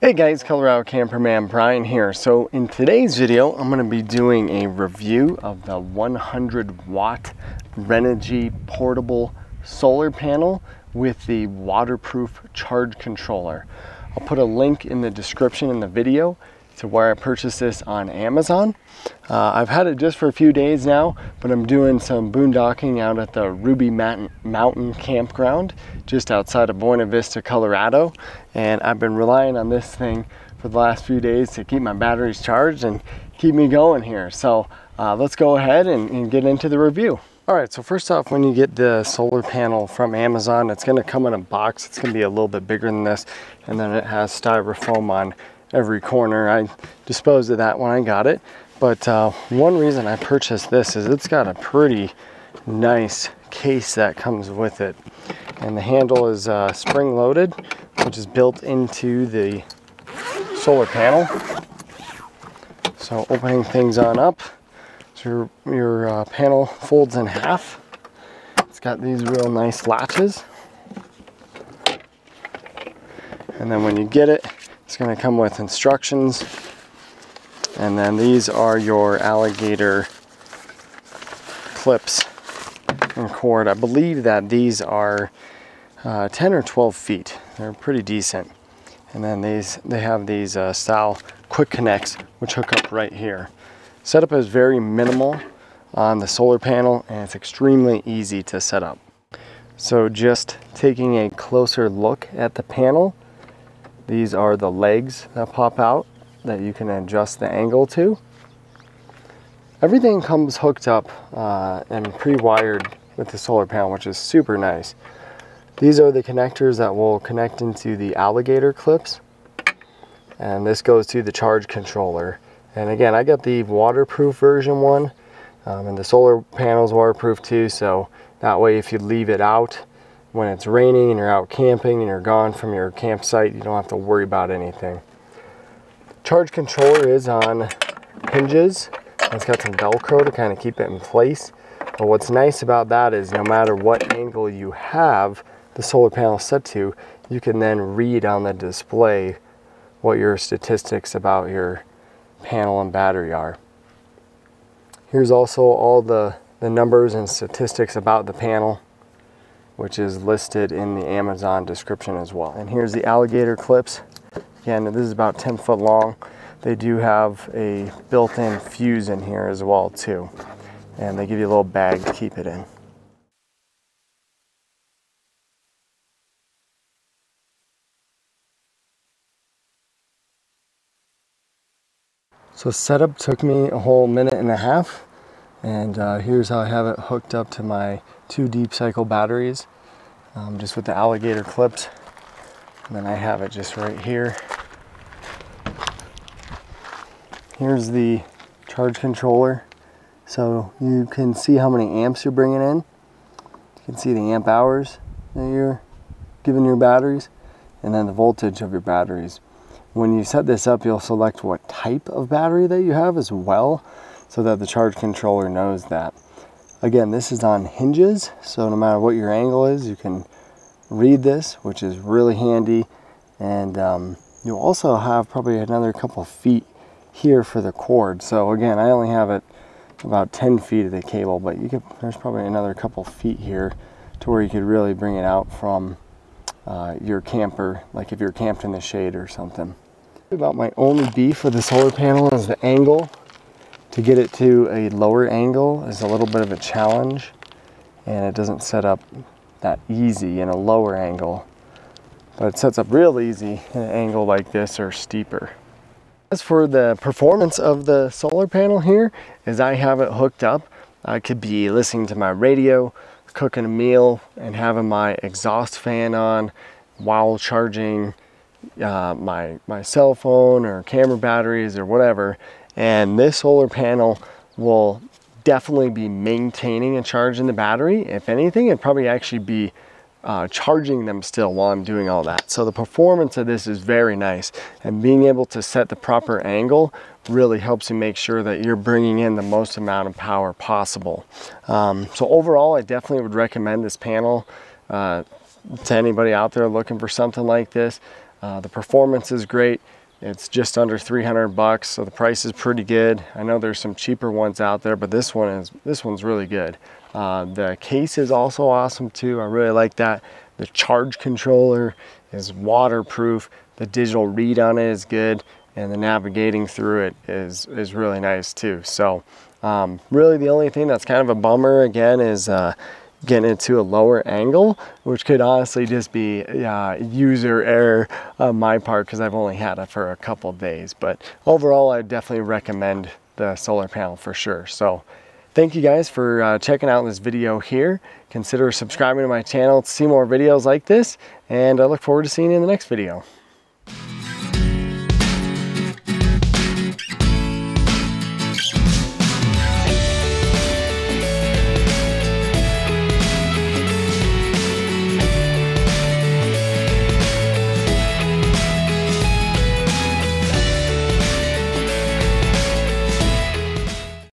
Hey guys, Colorado Camperman Brian here. So in today's video, I'm going to be doing a review of the 100-watt Renogy portable solar panel with the waterproof charge controller. I'll put a link in the description in the video to where I purchased this on Amazon. I've had it just for a few days now, but I'm doing some boondocking out at the Ruby Mountain Campground just outside of Buena Vista, Colorado. And I've been relying on this thing for the last few days to keep my batteries charged and keep me going here. So let's go ahead and get into the review. All right, so first off, when you get the solar panel from Amazon, it's gonna come in a box. It's gonna be a little bit bigger than this. And then it has styrofoam on every corner. I disposed of that when I got it, but one reason I purchased this is it's got a pretty nice case that comes with it, and the handle is spring loaded, which is built into the solar panel. So opening things on up, so your panel folds in half. It's got these real nice latches, and then when you get it, it's going to come with instructions, and then these are your alligator clips and cord. I believe that these are 10 or 12 feet. They're pretty decent. And then they have these style quick connects, which hook up right here. Setup is very minimal on the solar panel, and it's extremely easy to set up. So just taking a closer look at the panel, these are the legs that pop out that you can adjust the angle to. Everything comes hooked up and pre-wired with the solar panel, which is super nice. These are the connectors that will connect into the alligator clips. And this goes to the charge controller. And again, I got the waterproof version one, and the solar panel's waterproof too. So that way, if you leave it out, when it's raining and you're out camping and you're gone from your campsite, you don't have to worry about anything. Charge controller is on hinges. It's got some Velcro to kind of keep it in place. But what's nice about that is no matter what angle you have the solar panel set to, you can then read on the display what your statistics about your panel and battery are. Here's also all the numbers and statistics about the panel, which is listed in the Amazon description as well. And here's the alligator clips. Again, this is about 10 foot long. They do have a built-in fuse in here as well too. And they give you a little bag to keep it in. So setup took me a whole minute and a half. And here's how I have it hooked up to my two deep cycle batteries, just with the alligator clips. And then I have it just right here. Here's the charge controller. So you can see how many amps you're bringing in. You can see the amp hours that you're giving your batteries, and then the voltage of your batteries. When you set this up, you'll select what type of battery that you have as well, so that the charge controller knows that. Again, this is on hinges, so no matter what your angle is, you can read this, which is really handy. And you'll also have probably another couple feet here for the cord. So again, I only have it about 10 feet of the cable, but you could, there's probably another couple feet here to where you could really bring it out from your camper, like if you're camped in the shade or something. About my only beef with the solar panel is the angle. To get it to a lower angle is a little bit of a challenge, and it doesn't set up that easy in a lower angle, but it sets up real easy in an angle like this or steeper. As for the performance of the solar panel here, as I have it hooked up, I could be listening to my radio, cooking a meal, and having my exhaust fan on while charging my cell phone or camera batteries or whatever. And this solar panel will definitely be maintaining and charging the battery. If anything, it'd probably actually be charging them still while I'm doing all that. So the performance of this is very nice. And being able to set the proper angle really helps you make sure that you're bringing in the most amount of power possible. So overall, I definitely would recommend this panel to anybody out there looking for something like this. The performance is great. It's just under 300 bucks, so the price is pretty good. I know there's some cheaper ones out there, but this one's really good. The case is also awesome too. I really like that. The charge controller is waterproof. The digital read on it is good, and the navigating through it is really nice too. So really the only thing that's kind of a bummer again is getting it to a lower angle, which could honestly just be user error on my part because I've only had it for a couple days. But overall, I definitely recommend the solar panel for sure. So thank you guys for checking out this video here. Consider subscribing to my channel to see more videos like this, and I look forward to seeing you in the next video.